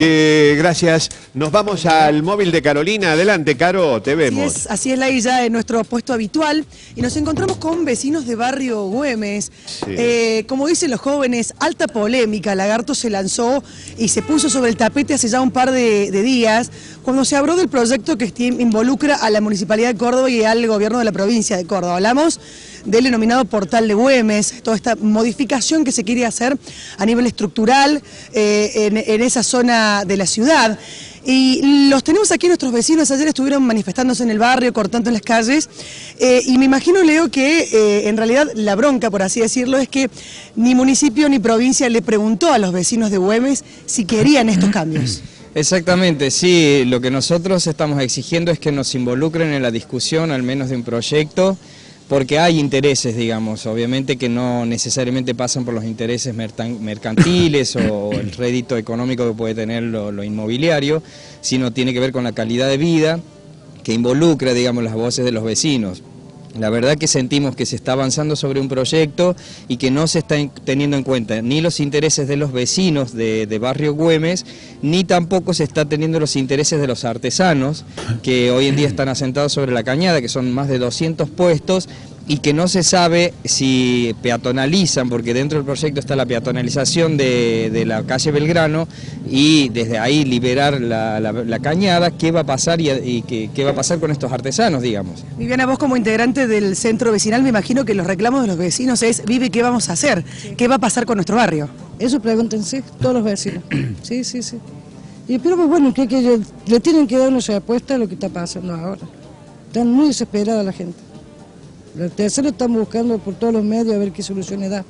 Gracias. Nos vamos al móvil de Carolina. Adelante, Caro, te vemos. Así es la guía en nuestro puesto habitual. Y nos encontramos con vecinos de barrio Güemes. Sí. Como dicen los jóvenes, alta polémica. Lagarto se lanzó y se puso sobre el tapete hace ya un par de días, cuando se habló del proyecto que involucra a la Municipalidad de Córdoba y al gobierno de la provincia de Córdoba. Hablamos del denominado Portal de Güemes, toda esta modificación que se quiere hacer a nivel estructural en esa zona de la ciudad. Y los tenemos aquí nuestros vecinos, ayer estuvieron manifestándose en el barrio, cortando en las calles, y me imagino, Leo, que en realidad la bronca, por así decirlo, es que ni municipio ni provincia le preguntó a los vecinos de Güemes si querían estos cambios. Exactamente, sí, lo que nosotros estamos exigiendo es que nos involucren en la discusión, al menos de un proyecto, porque hay intereses, digamos, obviamente que no necesariamente pasan por los intereses mercantiles o el rédito económico que puede tener lo inmobiliario, sino tiene que ver con la calidad de vida que involucra, digamos, las voces de los vecinos. La verdad que sentimos que se está avanzando sobre un proyecto y que no se están teniendo en cuenta ni los intereses de los vecinos de barrio Güemes, ni tampoco se está teniendo los intereses de los artesanos que hoy en día están asentados sobre la cañada, que son más de 200 puestos y que no se sabe si peatonalizan, porque dentro del proyecto está la peatonalización de la calle Belgrano y desde ahí liberar la cañada. ¿Qué va a pasar qué va a pasar con estos artesanos, digamos? Viviana, vos como integrante del centro vecinal, me imagino que los reclamos de los vecinos es, Vivi, ¿qué vamos a hacer? Sí. ¿Qué va a pasar con nuestro barrio? Eso pregúntense todos los vecinos. Sí, sí, sí. Y pero pues bueno, que le tienen que dar una respuesta a lo que está pasando ahora. Están muy desesperadas la gente. Los terceros están buscando por todos los medios a ver qué soluciones da.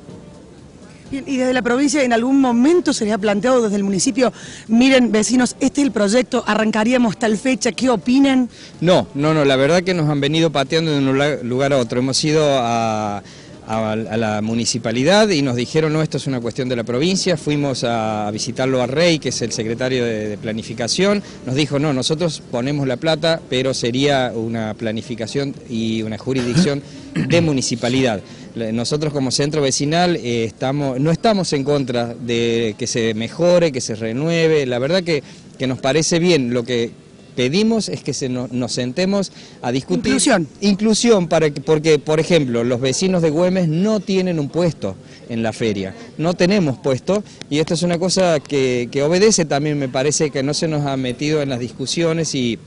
¿Y desde la provincia en algún momento se les ha planteado desde el municipio, miren vecinos, este es el proyecto, arrancaríamos tal fecha, qué opinan? No, la verdad que nos han venido pateando de un lugar a otro, hemos ido a la municipalidad y nos dijeron no, esto es una cuestión de la provincia, fuimos a visitarlo a Rey, que es el secretario de planificación, nos dijo no, nosotros ponemos la plata, pero sería una planificación y una jurisdicción de municipalidad. Nosotros como centro vecinal no estamos en contra de que se mejore, que se renueve, la verdad que nos parece bien. Lo que pedimos es que nos sentemos a discutir. Inclusión, porque, por ejemplo, los vecinos de Güemes no tienen un puesto en la feria. No tenemos puesto y esto es una cosa que obedece también, me parece, que no se nos ha metido en las discusiones y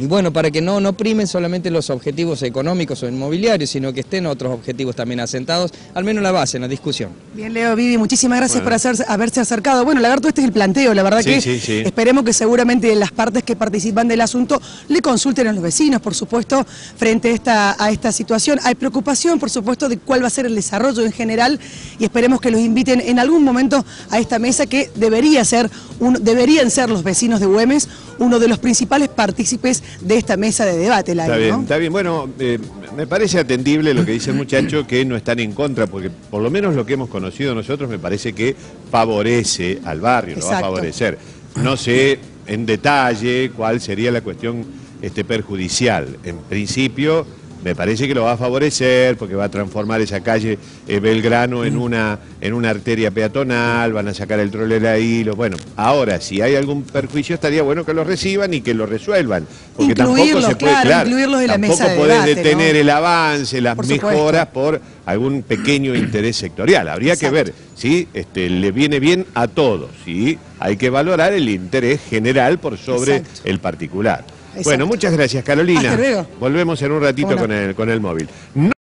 bueno, para que no primen solamente los objetivos económicos o inmobiliarios, sino que estén otros objetivos también asentados, al menos la base, en la discusión. Bien, Leo, Vivi, muchísimas gracias por haberse acercado. Bueno, Lagarto, este es el planteo, la verdad sí. Esperemos que seguramente las partes que participan del asunto le consulten a los vecinos, por supuesto, frente a esta situación. Hay preocupación, por supuesto, de cuál va a ser el desarrollo en general y esperemos que los inviten en algún momento a esta mesa que deberían ser los vecinos de Güemes, uno de los principales partícipes de esta mesa de debate. Está bien. Bueno, me parece atendible lo que dice el muchacho, que no están en contra, porque por lo menos lo que hemos conocido nosotros me parece que favorece al barrio. Exacto. Lo va a favorecer. No sé en detalle cuál sería la cuestión perjudicial. En principio me parece que lo va a favorecer porque va a transformar esa calle Belgrano en una arteria peatonal, van a sacar el trolel ahí. Bueno, ahora, si hay algún perjuicio, estaría bueno que lo reciban y que lo resuelvan. Porque incluirlos, tampoco se puede, incluirlos en la mesa de debate. Tampoco podés detener, ¿no?, el avance, las mejoras por algún pequeño interés sectorial. Habría que ver si le viene bien a todos. ¿Sí? Hay que valorar el interés general por sobre el particular. Exacto. Bueno, muchas gracias, Carolina. Volvemos en un ratito con el móvil.